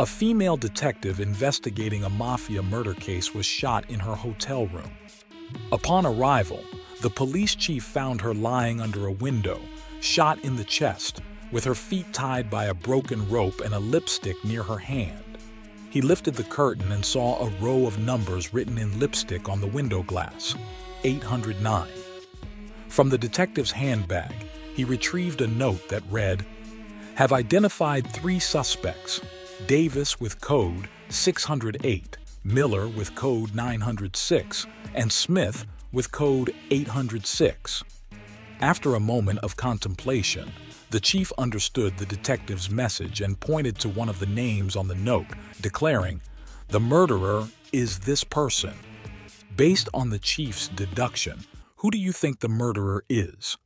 A female detective investigating a mafia murder case was shot in her hotel room. Upon arrival, the police chief found her lying under a window, shot in the chest, with her feet tied by a broken rope and a lipstick near her hand. He lifted the curtain and saw a row of numbers written in lipstick on the window glass, 809. From the detective's handbag, he retrieved a note that read, "Have identified three suspects, Davis with code 608, Miller with code 906, and Smith with code 806. After a moment of contemplation, the chief understood the detective's message and pointed to one of the names on the note, declaring, "The murderer is this person." Based on the chief's deduction, who do you think the murderer is?